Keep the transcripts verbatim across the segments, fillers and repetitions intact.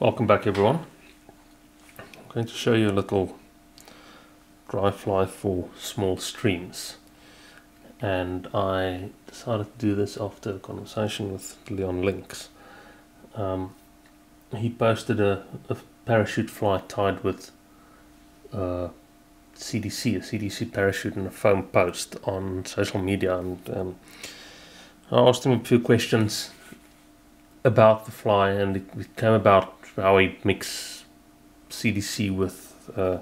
Welcome back everyone. I'm going to show you a little dry fly for small streams, and I decided to do this after a conversation with Leon Links. Um, he posted a, a parachute fly tied with uh, C D C, a C D C parachute and a foam post on social media, and um, I asked him a few questions about the fly, and it, it came about how he mix C D C with uh,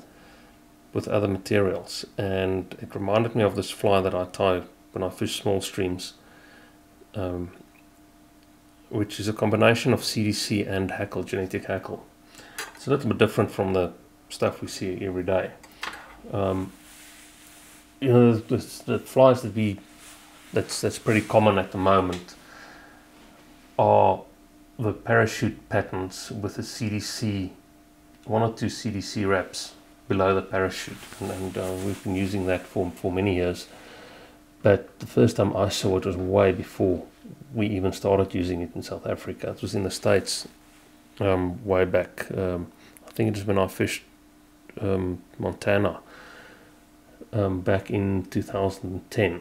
with other materials, and it reminded me of this fly that I tie when I fish small streams, um, which is a combination of C D C and hackle, genetic hackle. It's a little bit different from the stuff we see every day. Um, you know, the, the flies that we that's that's pretty common at the moment are the parachute patterns with a C D C, one or two C D C wraps below the parachute, and, and uh, we've been using that for for many years. But the first time I saw it was way before we even started using it in South Africa. It was in the States um, way back. Um, I think it was when I fished um, Montana um, back in two thousand ten.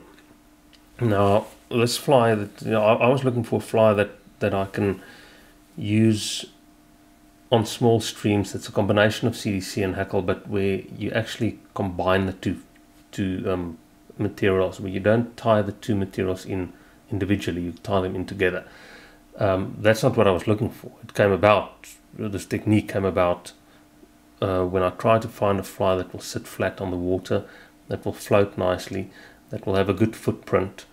Now this fly that you know, I, I was looking for a fly that that I can use on small streams. That's a combination of C D C and hackle, but where you actually combine the two two um, materials, where you don't tie the two materials in individually, you tie them in together. Um, that's not what I was looking for. It came about, this technique came about uh, when I tried to find a fly that will sit flat on the water, that will float nicely, that will have a good footprint,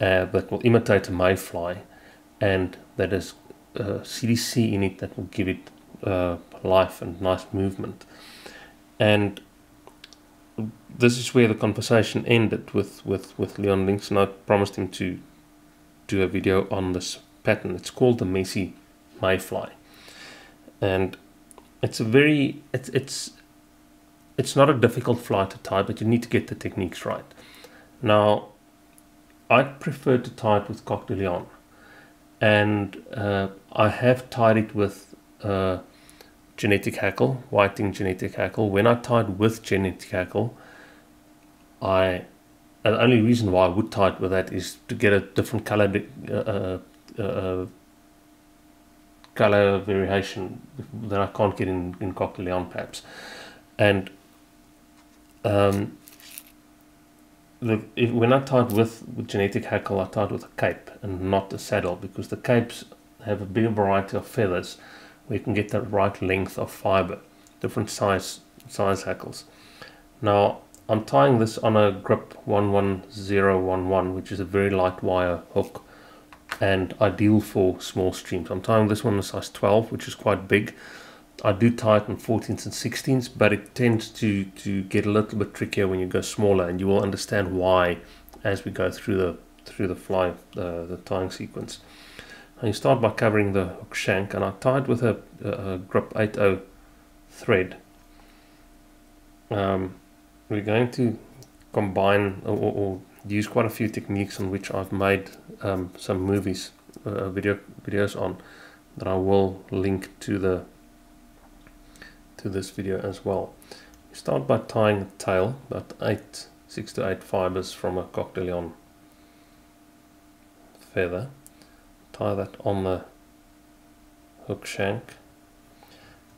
uh, that will imitate a mayfly, and that is uh, C D C in it that will give it uh, life and nice movement. And this is where the conversation ended with, with, with Leon Links, and I promised him to do a video on this pattern. It's called the Messy Mayfly, and it's a very it's it's it's not a difficult fly to tie, but you need to get the techniques right. Now I prefer to tie it with Coq de Leon, and uh, I have tied it with uh, genetic hackle, Whiting genetic hackle. When I tied with genetic hackle, I and the only reason why I would tie it with that is to get a different color uh, uh, color variation that I can't get in, in Coq de Leon perhaps. And um, The, if, when I tied with, with genetic hackle, I tied with a cape and not a saddle, because the capes have a bigger variety of feathers where you can get the right length of fiber, different size size hackles. Now I'm tying this on a Grip one one zero one one, which is a very light wire hook and ideal for small streams. I'm tying this one a size twelve, which is quite big. I do tie it in fourteens and sixteens, but it tends to, to get a little bit trickier when you go smaller, and you will understand why as we go through the through the fly, uh, the tying sequence. And you start by covering the hook shank, and I tied with a, a, a Grip eight zero thread. Um, we're going to combine or, or, or use quite a few techniques on which I've made um, some movies, uh, video videos on, that I will link to the to this video as well. You start by tying the tail, about eight, six to eight fibers from a Coq de Leon feather. Tie that on the hook shank.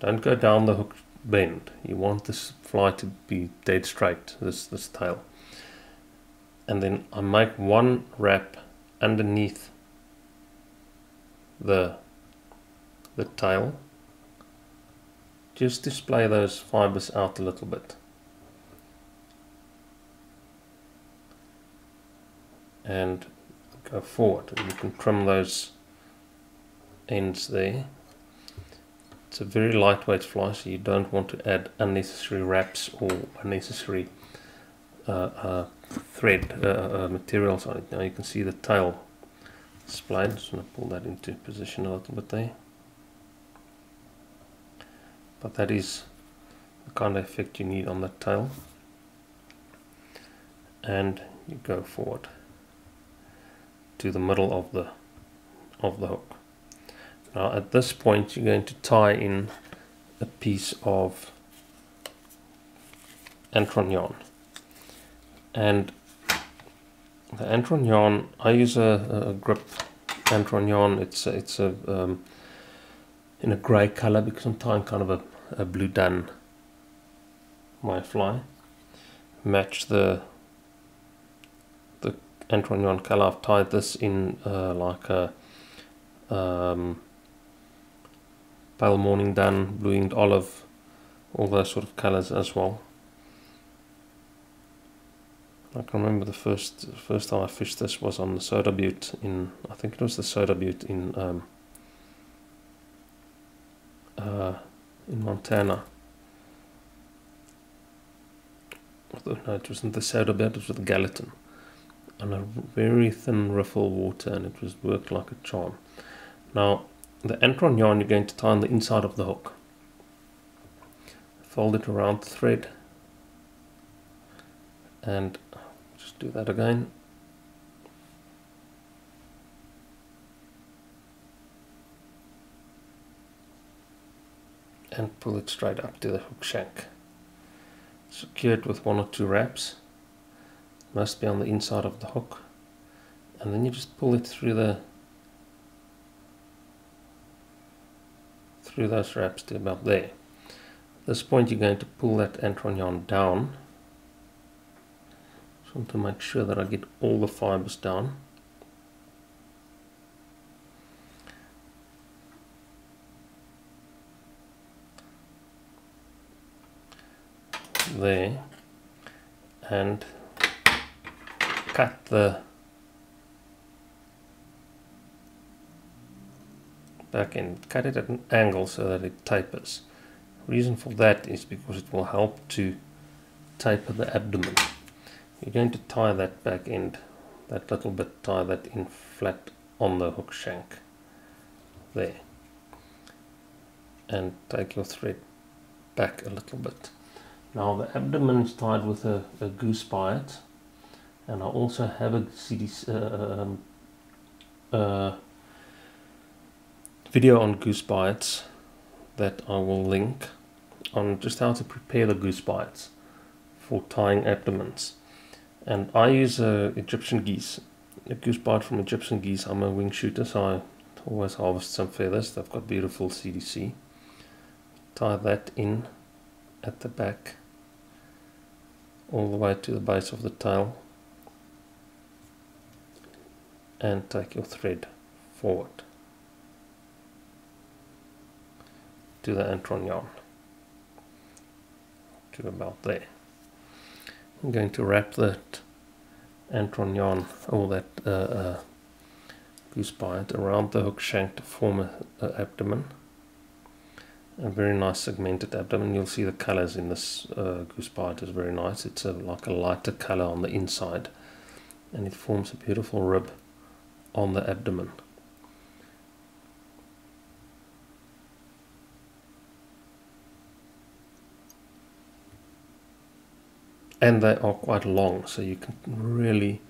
Don't go down the hook bend. You want this fly to be dead straight, this, this tail. And then I make one wrap underneath the, the tail. Just display those fibers out a little bit, and go forward. You can trim those ends there. It's a very lightweight fly, so you don't want to add unnecessary wraps or unnecessary uh, uh, thread uh, uh, materials on it. Now you can see the tail displayed. I'm just going to pull that into position a little bit there. But that is the kind of effect you need on the tail, and you go forward to the middle of the of the hook. Now at this point you're going to tie in a piece of Antron yarn, and the Antron yarn, I use a, a Grip Antron yarn. It's a, it's a um, in a grey colour because I'm tying kind of a, a blue dun my fly. Match the the Antron yarn colour. I've tied this in uh, like a um, pale morning dun, blue winged olive, all those sort of colours as well. I can remember the first first time I fished this was on the Soda Butte in, I think it was the Soda Butte in um, uh, in Montana. No, it wasn't the Soda Butte, it was the Gallatin, on a very thin riffle water, and it was worked like a charm. Now the Antron yarn you're going to tie on the inside of the hook. Fold it around the thread and just do that again. And pull it straight up to the hook shank. Secure it with one or two wraps. Must be on the inside of the hook. And then you just pull it through the through those wraps to about there. At this point you're going to pull that Antron yarn down. So I want to make sure that I get all the fibers down. There, and cut the back end. Cut it at an angle so that it tapers. The reason for that is because it will help to taper the abdomen. You're going to tie that back end, that little bit, tie that in flat on the hook shank there, and take your thread back a little bit. Now the abdomen is tied with a, a Goose Biot, and I also have a C D C uh, uh, video on Goose Biots that I will link, on just how to prepare the Goose Biots for tying abdomens. And I use a Egyptian geese, a Goose Biot from Egyptian geese. I'm a wing shooter, so I always harvest some feathers. They've got beautiful C D C. Tie that in at the back, all the way to the base of the tail, and take your thread forward to the Antron yarn, to about there. I'm going to wrap that Antron yarn, all that uh, uh, Goose Biot, around the hook shank to form an abdomen. A very nice segmented abdomen. You'll see the colors in this uh, Goose Biot is very nice. It's a, like a lighter color on the inside, and it forms a beautiful rib on the abdomen. And they are quite long, so you can really,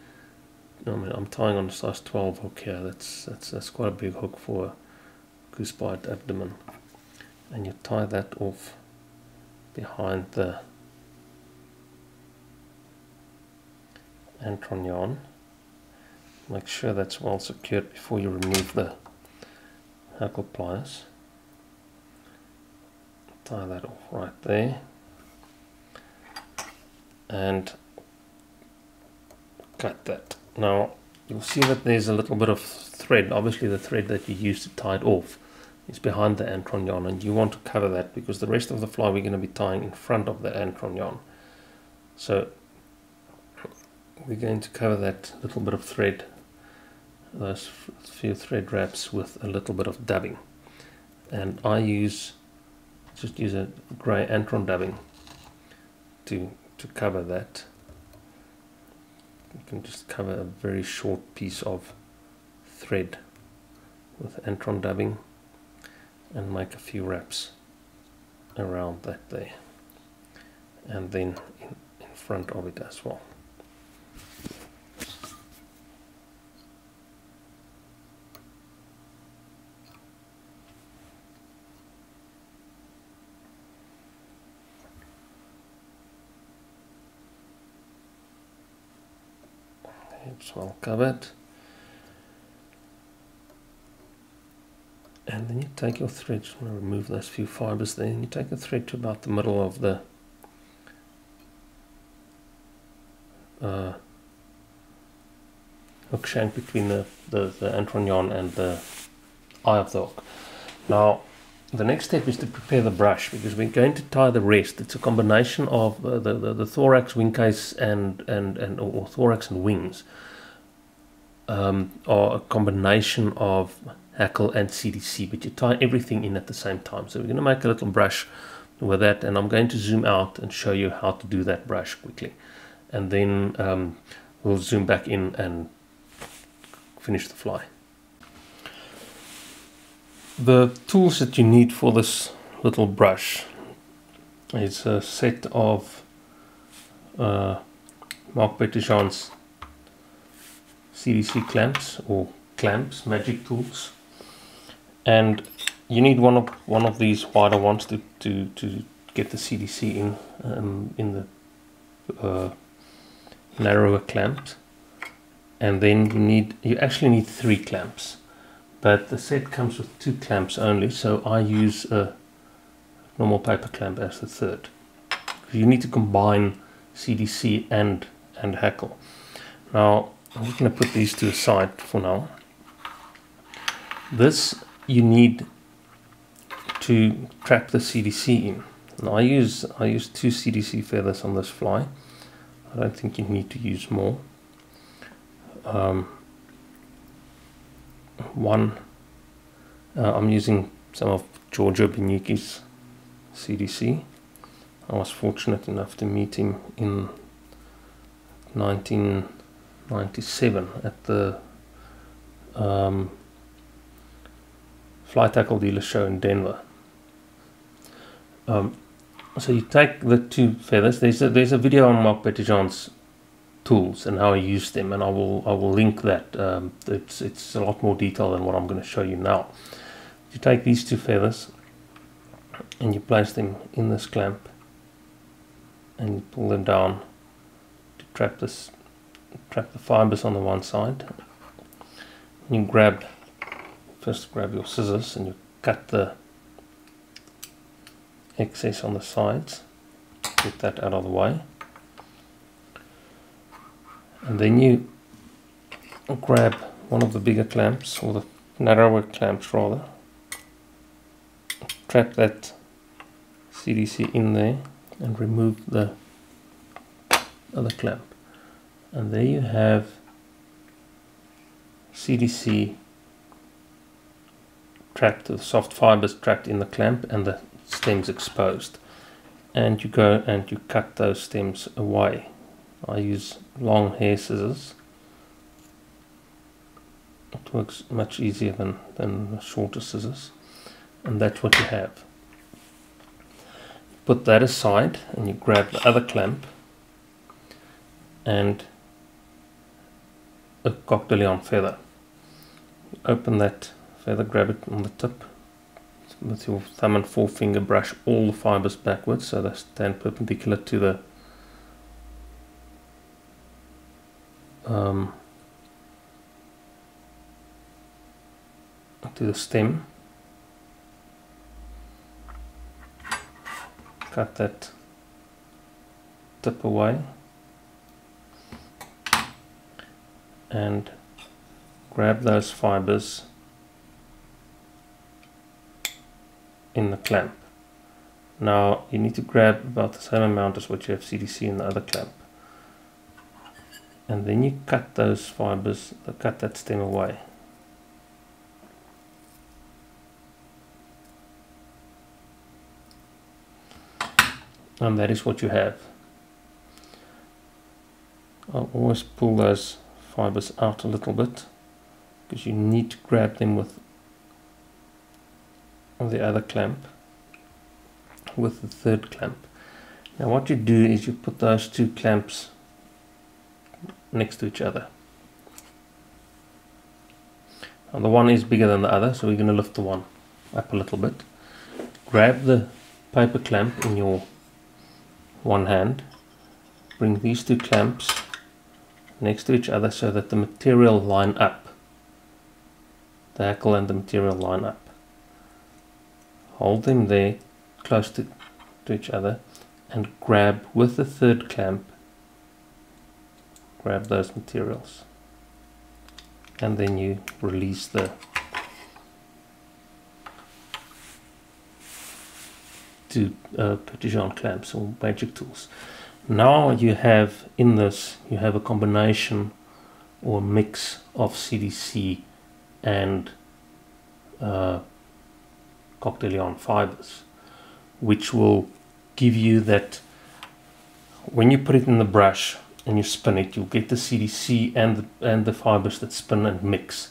I mean, I'm tying on a size twelve hook here. That's that's that's quite a big hook for a Goose Biot abdomen. And you tie that off behind the Antron yarn. Make sure that's well secured before you remove the hackle pliers. Tie that off right there, and cut that. Now you'll see that there's a little bit of thread. Obviously the thread that you used to tie it off is behind the Antron yarn, and you want to cover that because the rest of the fly we're going to be tying in front of the Antron yarn. So we're going to cover that little bit of thread, those few thread wraps, with a little bit of dubbing. And I use just use a grey Antron dubbing to to cover that. You can just cover a very short piece of thread with Antron dubbing, and make a few wraps around that there, and then in, in front of it as well. it's well covered. And then you take your thread, just want to remove those few fibers there, and you take the thread to about the middle of the uh, hook shank between the, the, the Antron yarn and the eye of the hook. Now the next step is to prepare the brush, because we're going to tie the rest. It's a combination of uh, the, the, the thorax, wing case and, and, and or, or thorax and wings um, are a combination of hackle and C D C, but you tie everything in at the same time. So we're going to make a little brush with that, and I'm going to zoom out and show you how to do that brush quickly, and then um, we'll zoom back in and finish the fly. The tools that you need for this little brush is a set of uh, Marc Petitjean's C D C clamps or clamps, magic tools, and you need one of one of these wider ones to to, to get the C D C in um, in the uh, narrower clamps, and then you need you actually need three clamps. But the set comes with two clamps only, so I use a normal paper clamp as the third. You need to combine C D C and, and hackle. Now, I'm just going to put these to the side for now. This you need to trap the C D C in. Now, I use, I use two C D C feathers on this fly. I don't think you need to use more. Um, One, uh, I'm using some of Giorgio Benucci's C D C. I was fortunate enough to meet him in nineteen ninety-seven at the um, Fly Tackle Dealer Show in Denver. Um, so you take the two feathers. There's a, there's a video on Marc Petitjean's tools and how I use them, and I will I will link that. Um, it's it's a lot more detail than what I'm going to show you now. You take these two feathers and you place them in this clamp, and you pull them down to trap this trap the fibers on the one side. And you grab first grab your scissors and you cut the excess on the sides. Get that out of the way. And then you grab one of the bigger clamps, or the narrower clamps rather, trap that C D C in there, and remove the other clamp. And there you have C D C trapped, the soft fibers trapped in the clamp and the stems exposed. And you go and you cut those stems away. I use long hair scissors. It works much easier than, than shorter scissors, and that's what you have. Put that aside and you grab the other clamp and a Coq de Leon feather. Open that feather, grab it on the tip with your thumb and forefinger, brush all the fibers backwards so they stand perpendicular to the Um, to the stem. Cut that tip away and grab those fibers in the clamp. Now you need to grab about the same amount as what you have C D C in the other clamp. And then you cut those fibers, cut that stem away. And that is what you have. I'll always pull those fibers out a little bit, because you need to grab them with the other clamp, with the third clamp. Now what you do is you put those two clamps next to each other. Now the one is bigger than the other, so we're going to lift the one up a little bit. Grab the paper clamp in your one hand, bring these two clamps next to each other so that the material line up. The hackle and the material line up. Hold them there close to, to each other and grab with the third clamp, grab those materials, and then you release the two uh, Petitjean clamps or magic tools. Now you have in this, you have a combination or mix of C D C and uh, Coq de Leon fibers, which will give you that when you put it in the brush and you spin it, you'll get the C D C and the, and the fibers that spin and mix,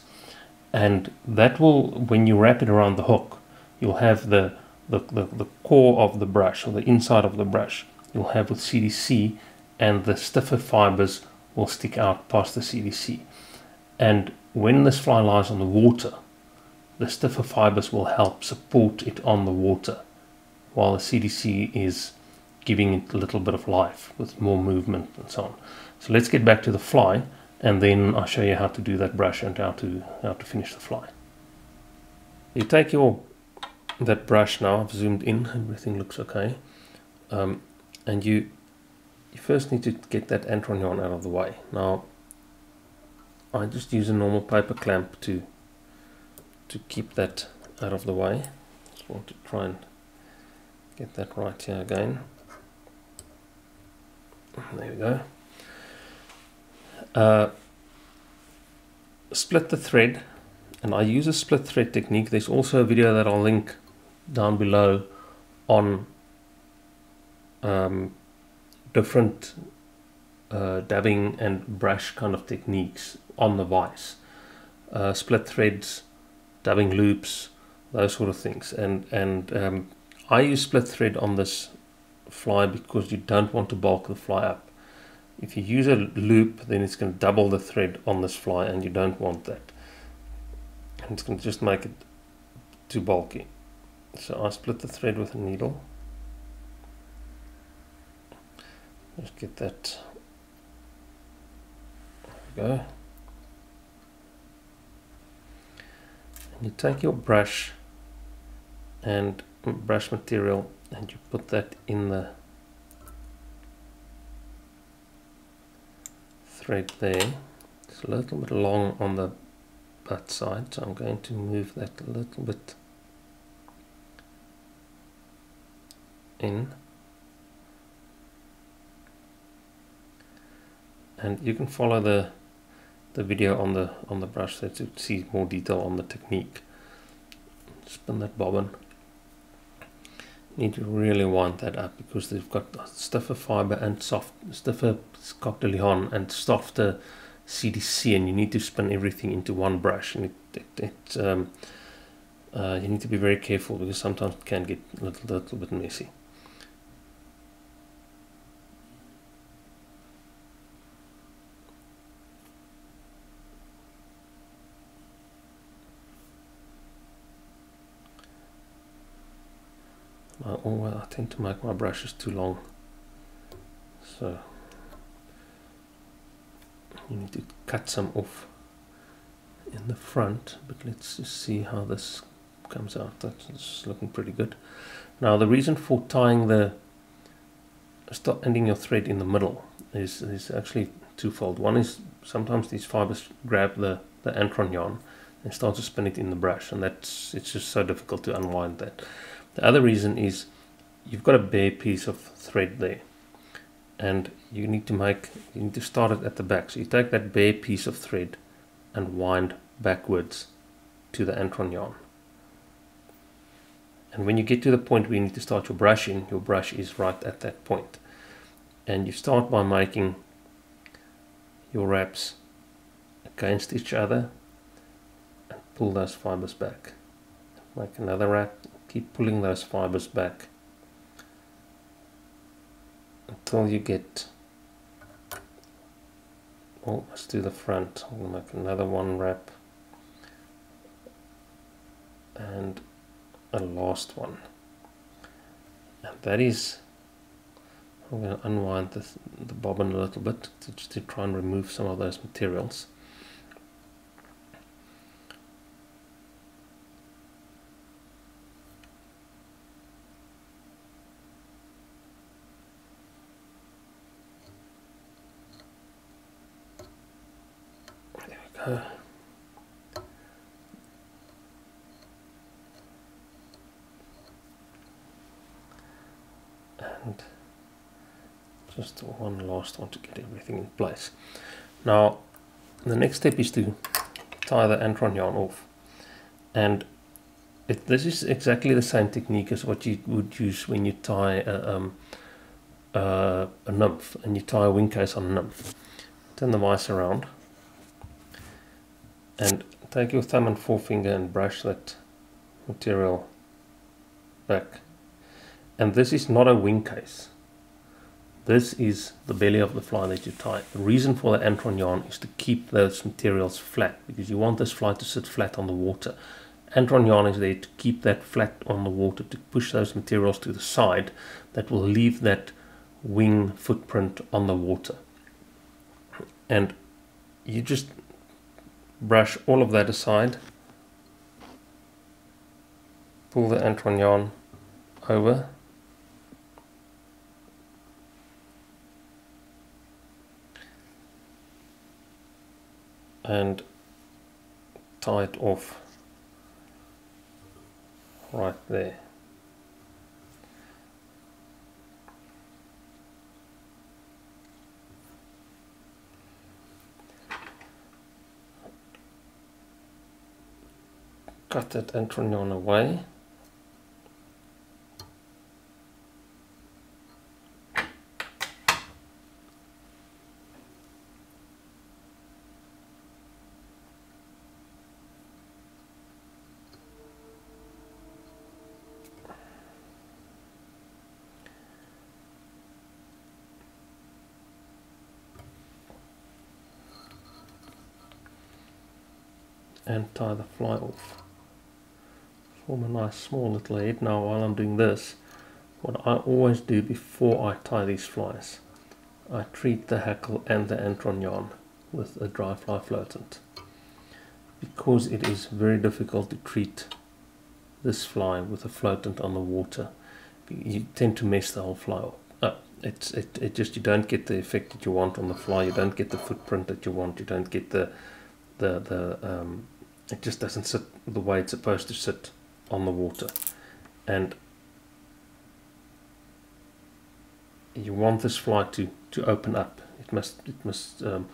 and that will, when you wrap it around the hook, you'll have the the, the, the core of the brush, or the inside of the brush, you'll have with C D C, and the stiffer fibers will stick out past the C D C. And when this fly lies on the water, the stiffer fibers will help support it on the water, while the C D C is giving it a little bit of life with more movement and so on. So let's get back to the fly, and then I'll show you how to do that brush and how to how to finish the fly. You take your that brush now. I've zoomed in. Everything looks okay, um, and you you first need to get that Antron yarn out of the way. Now I just use a normal paper clamp to. to keep that out of the way. Just want to try and get that right here again. There we go. Uh, split the thread, and I use a split thread technique. There's also a video that I'll link down below on um, different uh, dabbing and brush kind of techniques on the vise. Uh, split threads, dabbing loops, those sort of things, and and um, I use split thread on this fly because you don't want to bulk the fly up. If you use a loop, then it's going to double the thread on this fly, and you don't want that, and it's going to just make it too bulky. So I split the thread with a needle, just get that, there we go. You take your brush and brush material and you put that in the thread there. It's a little bit long on the butt side, so I'm going to move that a little bit in. And you can follow the the video on the on the brush there to see more detail on the technique. Spin that bobbin. You need to really wind that up because they've got stiffer fiber and soft stiffer Coq de Leon and softer C D C, and you need to spin everything into one brush, and it, it, it um, uh, you need to be very careful because sometimes it can get a little, little bit messy. I always I tend to make my brushes too long, so you need to cut some off in the front. But let's just see how this comes out. That's looking pretty good. Now the reason for tying the stop ending your thread in the middle is is actually twofold. One is sometimes these fibers grab the the Antron yarn and start to spin it in the brush, and that's it's just so difficult to unwind that. The other reason is you've got a bare piece of thread there, and you need to make you need to start it at the back. So you take that bare piece of thread and wind backwards to the Antron yarn. And when you get to the point where you need to start your brush in, your brush is right at that point. And you start by making your wraps against each other and pull those fibers back. Make another wrap. Keep pulling those fibers back until you get almost to the front. I'm going to make another one wrap and a last one, and that is I'm going to unwind the, the bobbin a little bit to, to try and remove some of those materials. There we go. And just one last one to get everything in place. Now the next step is to tie the Antron yarn off, and it, this is exactly the same technique as what you would use when you tie a, um, uh, a nymph, and you tie a wing case on a nymph. Turn the vise around and take your thumb and forefinger and brush that material back. And this is not a wing case. This is the belly of the fly that you tie. The reason for the Antron yarn is to keep those materials flat, because you want this fly to sit flat on the water. Antron yarn is there to keep that flat on the water, to push those materials to the side that will leave that wing footprint on the water. And you just brush all of that aside, pull the Antron yarn over, and tie it off right there. Cut that Antron yarn away. And tie the fly off. Form a nice small little head. Now while I'm doing this, what I always do before I tie these flies, I treat the hackle and the Antron yarn with a dry fly floatant, because it is very difficult to treat this fly with a floatant on the water. You tend to mess the whole fly up. Oh, it's it, it just, you don't get the effect that you want on the fly, you don't get the footprint that you want, you don't get the the the um, it just doesn't sit the way it's supposed to sit on the water. And you want this fly to to open up. It must it must um,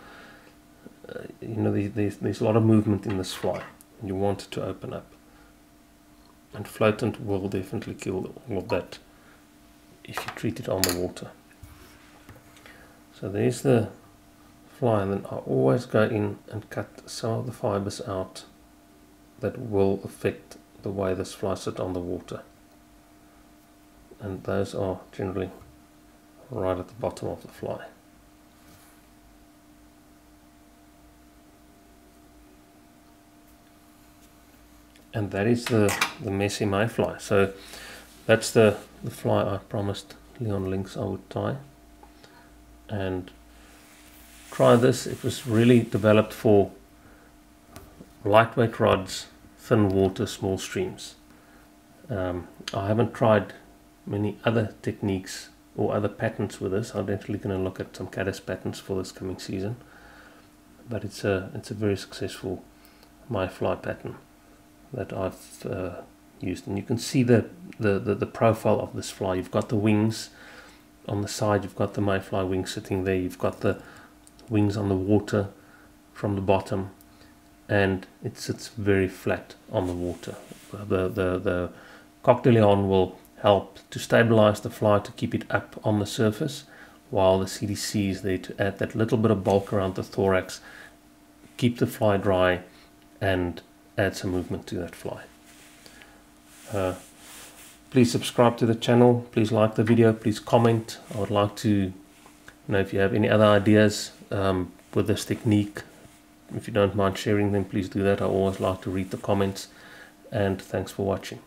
uh, you know, the, the, there's a lot of movement in this fly, and you want it to open up. And floatant will definitely kill all of that if you treat it on the water. So there's the fly, and then I always go in and cut some of the fibers out that will affect the way this fly sits on the water, and those are generally right at the bottom of the fly. And that is the, the Messy Mayfly. So that's the, the fly I promised Leon Links I would tie. And try this. It was really developed for lightweight rods, thin water, small streams. Um, I haven't tried many other techniques or other patterns with this. I'm definitely going to look at some caddis patterns for this coming season. But it's a it's a very successful mayfly pattern that I've uh, used, and you can see the, the the the profile of this fly. You've got the wings on the side. You've got the mayfly wing sitting there. You've got the wings on the water from the bottom, and it sits very flat on the water. The the, the Coq de Leon will help to stabilize the fly, to keep it up on the surface, while the C D C is there to add that little bit of bulk around the thorax, keep the fly dry, and add some movement to that fly. Uh, please subscribe to the channel, please like the video, please comment. I would like to know if you have any other ideas um, with this technique. If you don't mind sharing them, please do that. I always like to read the comments, and thanks for watching.